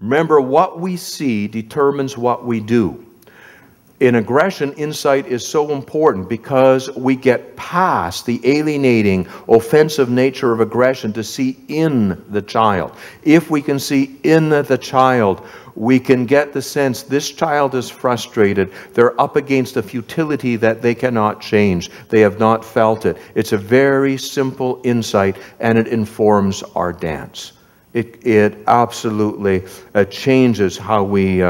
Remember, what we see determines what we do. In aggression, insight is so important because we get past the alienating, offensive nature of aggression to see in the child. If we can see in the child, we can get the sense this child is frustrated. They're up against a futility that they cannot change. They have not felt it. It's a very simple insight, and it informs our dance. It absolutely changes how we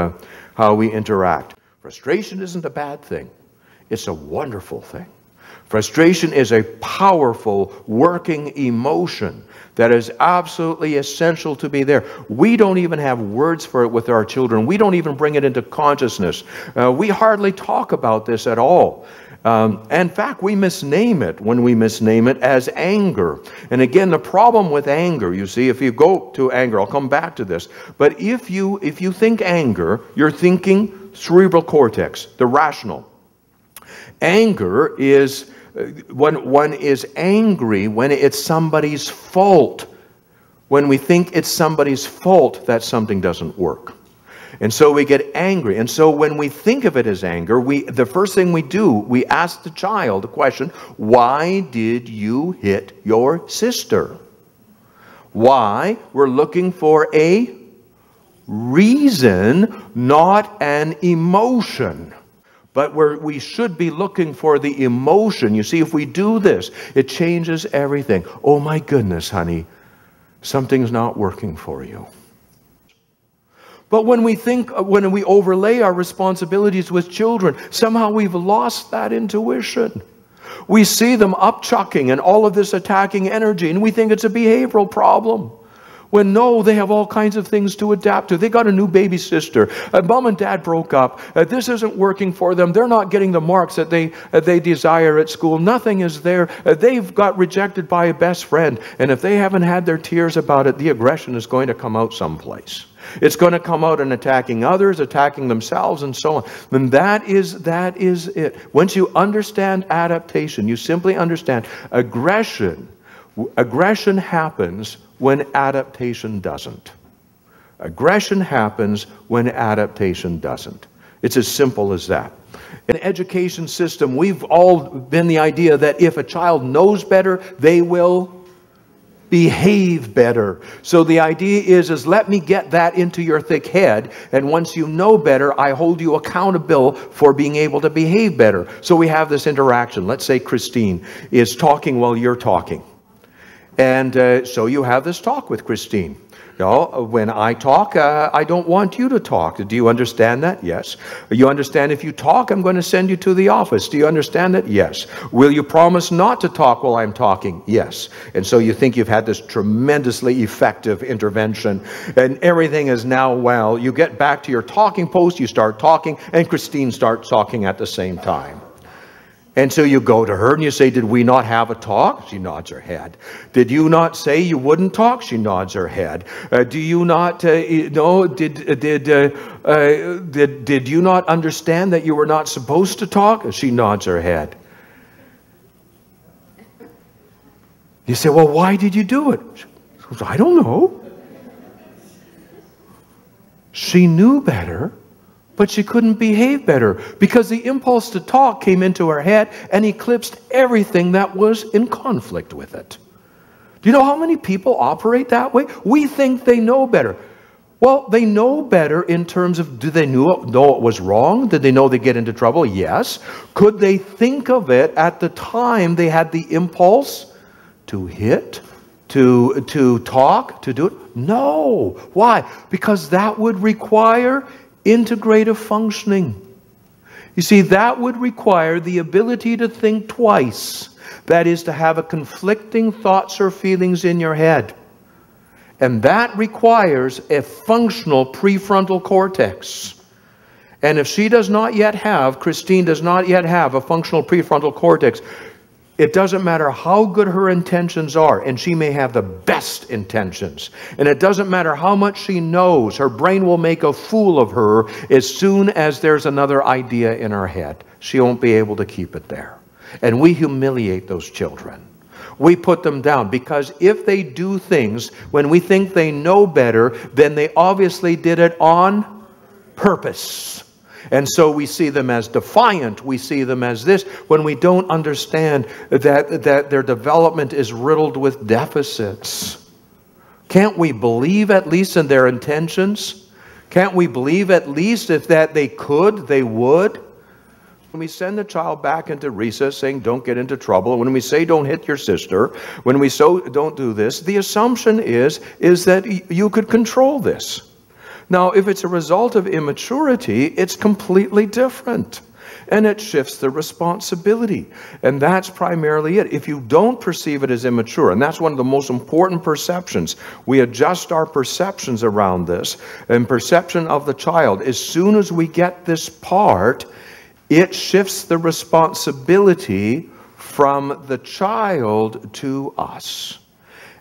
interact. Frustration isn't a bad thing. It's a wonderful thing. Frustration is a powerful working emotion that is absolutely essential to be there. We don't even have words for it with our children. We don't even bring it into consciousness. We hardly talk about this at all. In fact, we misname it when we misname it as anger. And again, the problem with anger, you see, if you go to anger, I'll come back to this. But if you think anger, you're thinking cerebral cortex, the rational. Anger is when one is angry, when it's somebody's fault. When we think it's somebody's fault that something doesn't work. And so we get angry. And so when we think of it as anger, the first thing we do, we ask the child the question, why did you hit your sister? Why? We're looking for a reason, not an emotion. But we should be looking for the emotion. You see, if we do this, it changes everything. Oh my goodness, honey, something's not working for you. But when we overlay our responsibilities with children, somehow we've lost that intuition. We see them upchucking and all of this attacking energy, and we think it's a behavioral problem. When no, they have all kinds of things to adapt to. They got a new baby sister. Mom and dad broke up. This isn't working for them. They're not getting the marks that they desire at school. Nothing is there. They've got rejected by a best friend. And if they haven't had their tears about it, the aggression is going to come out someplace. It's going to come out in attacking others, attacking themselves, and so on. And that is it. Once you understand adaptation, you simply understand aggression. Aggression happens when adaptation doesn't. Aggression happens when adaptation doesn't. It's as simple as that. In the education system, we've all been the idea that if a child knows better, they will behave better. So the idea is let me get that into your thick head, and once you know better, I hold you accountable for being able to behave better. So we have this interaction. Let's say Christine is talking while you're talking. And so you have this talk with Christine. No, when I talk, I don't want you to talk. Do you understand that? Yes. You understand if you talk, I'm going to send you to the office. Do you understand that? Yes. Will you promise not to talk while I'm talking? Yes. And so you think you've had this tremendously effective intervention, and everything is now well. You get back to your talking post, you start talking, and Christine starts talking at the same time. And so you go to her and you say, did we not have a talk? She nods her head. Did you not say you wouldn't talk? She nods her head. Do you not, no, did you not understand that you were not supposed to talk? She nods her head. You say, well, why did you do it? She goes, I don't know. She knew better. But she couldn't behave better because the impulse to talk came into her head and eclipsed everything that was in conflict with it. Do you know how many people operate that way? We think they know better. Well, they know better in terms of, do they know it was wrong? Did they know they get into trouble? Yes. Could they think of it at the time they had the impulse to hit, to talk, to do it? No. Why? Because that would require integrative functioning. You see, that would require the ability to think twice. That is, to have conflicting thoughts or feelings in your head. And that requires a functional prefrontal cortex. And if she does not yet have, Christine does not yet have a functional prefrontal cortex, it doesn't matter how good her intentions are, and she may have the best intentions. And it doesn't matter how much she knows, her brain will make a fool of her as soon as there's another idea in her head. She won't be able to keep it there. And we humiliate those children. we put them down. Because if they do things when we think they know better, then they obviously did it on purpose. And so we see them as defiant, we see them as this, when we don't understand that their development is riddled with deficits. Can't we believe at least in their intentions? Can't we believe at least if that they could, they would? When we send the child back into recess saying don't get into trouble, when we say don't hit your sister, when we say don't do this, the assumption is that you could control this. Now, if it's a result of immaturity, it's completely different. And it shifts the responsibility. And that's primarily it. If you don't perceive it as immature, and that's one of the most important perceptions, we adjust our perceptions around this. And perception of the child, as soon as we get this part, it shifts the responsibility from the child to us.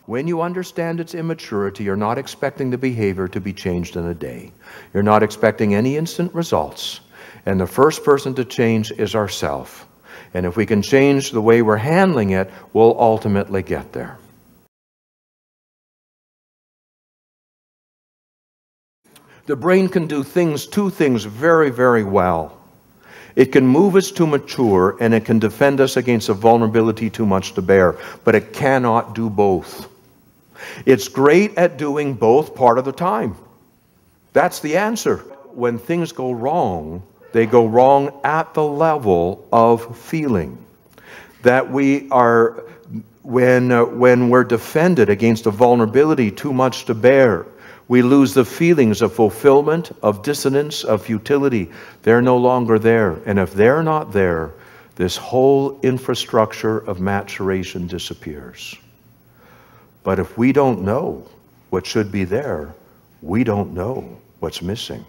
When you understand its immaturity, you're not expecting the behavior to be changed in a day. You're not expecting any instant results. And the first person to change is ourselves. And if we can change the way we're handling it, we'll ultimately get there. The brain can do two things very, very well. It can move us to mature, and it can defend us against a vulnerability too much to bear. But it cannot do both. It's great at doing both part of the time. That's the answer. When things go wrong, they go wrong at the level of feeling. That we are, when we're defended against a vulnerability too much to bear, we lose the feelings of fulfillment, of dissonance, of futility. They're no longer there. And if they're not there, this whole infrastructure of maturation disappears. But if we don't know what should be there, we don't know what's missing.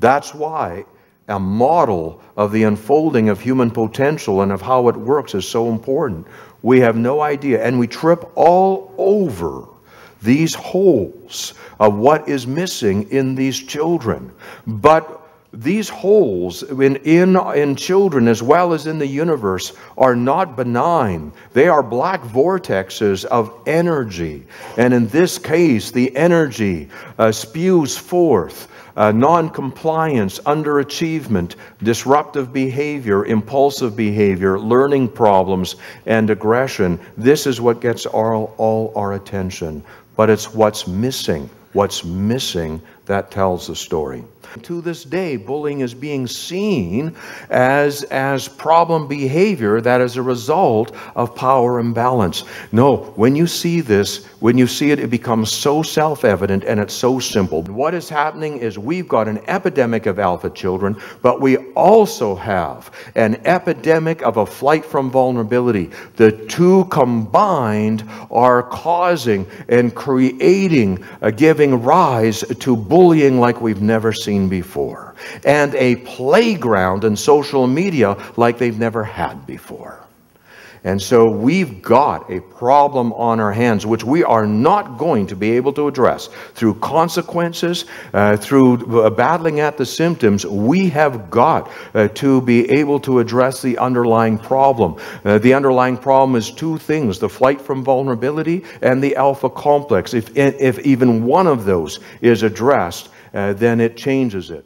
That's why a model of the unfolding of human potential and of how it works is so important. We have no idea, and we trip all over these holes of what is missing in these children. But these holes in children as well as in the universe are not benign. They are black vortexes of energy. And in this case, the energy spews forth non-compliance, underachievement, disruptive behavior, impulsive behavior, learning problems, and aggression. This is what gets all our attention. But it's what's missing. What's missing that tells the story. To this day, bullying is being seen as problem behavior that is a result of power imbalance. No, when you see this, when you see it, it becomes so self-evident and it's so simple. What is happening is we've got an epidemic of alpha children, but we also have an epidemic of a flight from vulnerability. The two combined are causing and creating, giving rise to bullying like we've never seen before, and a playground in social media like they've never had before. And so we've got a problem on our hands which we are not going to be able to address through consequences, through battling at the symptoms. We have got to be able to address the underlying problem. The underlying problem is two things: the flight from vulnerability and the alpha complex. If even one of those is addressed, then it changes it.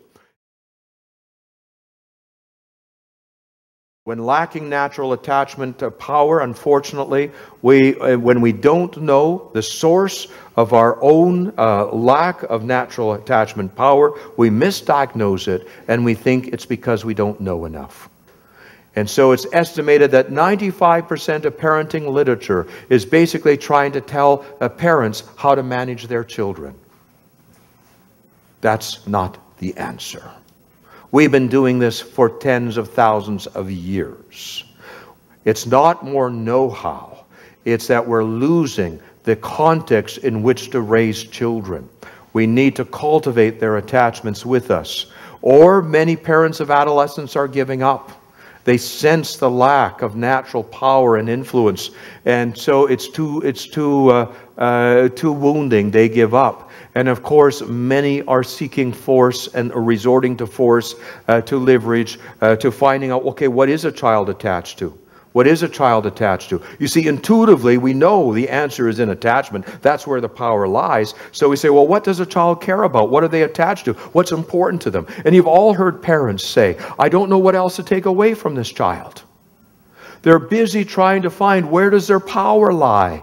When lacking natural attachment to power, unfortunately, when we don't know the source of our own lack of natural attachment power, we misdiagnose it, and we think it's because we don't know enough. And so it's estimated that 95% of parenting literature is basically trying to tell parents how to manage their children. That's not the answer. We've been doing this for tens of thousands of years. It's not more know-how. It's that we're losing the context in which to raise children. We need to cultivate their attachments with us. Or many parents of adolescents are giving up. They sense the lack of natural power and influence. And so it's too wounding. They give up. And of course, many are seeking force and resorting to force, to leverage, to finding out, okay, what is a child attached to? What is a child attached to? You see, intuitively, we know the answer is in attachment. That's where the power lies. So we say, well, what does a child care about? What are they attached to? What's important to them? And you've all heard parents say, I don't know what else to take away from this child. They're busy trying to find where does their power lie.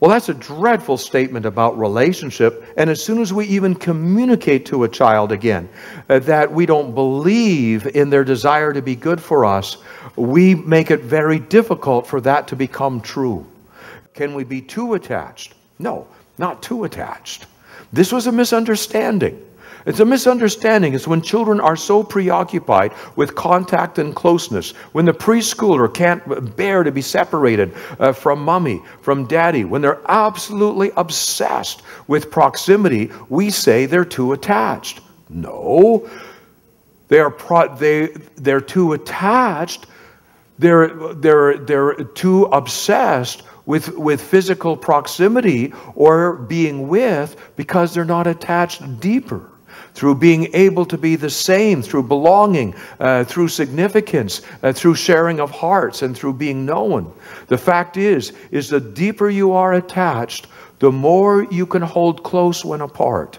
Well, that's a dreadful statement about relationship. And as soon as we even communicate to a child again that we don't believe in their desire to be good for us, we make it very difficult for that to become true. Can we be too attached? No, not too attached. This was a misunderstanding. It's a misunderstanding. It's when children are so preoccupied with contact and closeness, when the preschooler can't bear to be separated from mommy, from daddy, when they're absolutely obsessed with proximity, we say they're too attached. No, they're too attached. They're too obsessed with physical proximity or being with, because they're not attached deeper. Through being able to be the same, through belonging, through significance, through sharing of hearts, and through being known. The fact is the deeper you are attached, the more you can hold close when apart.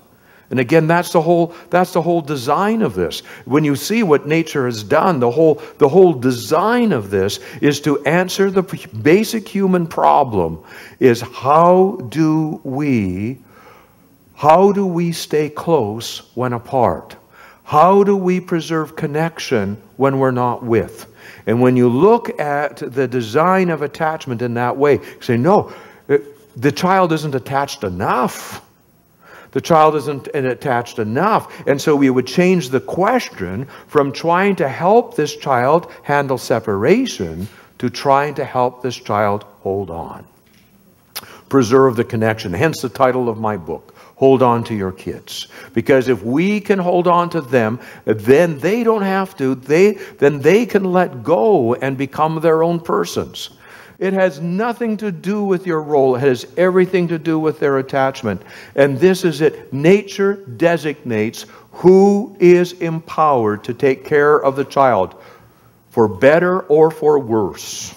And again, that's the whole design of this. When you see what nature has done, the whole design of this is to answer the basic human problem, is how do we stay close when apart? How do we preserve connection when we're not with? And when you look at the design of attachment in that way, you say, no, the child isn't attached enough. The child isn't attached enough. And so we would change the question from trying to help this child handle separation to trying to help this child hold on. Preserve the connection, hence the title of my book. Hold on to your kids, because if we can hold on to them, then they don't have to. Then they can let go and become their own persons. It has nothing to do with your role. It has everything to do with their attachment. And this is it. Nature designates who is empowered to take care of the child, for better or for worse.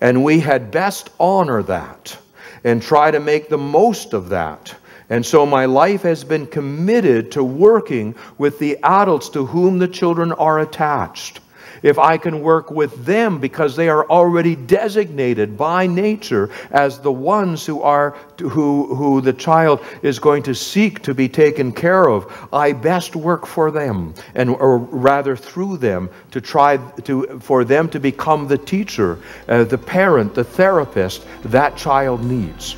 And we had best honor that and try to make the most of that. And so my life has been committed to working with the adults to whom the children are attached. If I can work with them, because they are already designated by nature as the ones who the child is going to seek to be taken care of, I best work for them, and or rather through them, to try to for them to become the teacher, the parent, the therapist that child needs.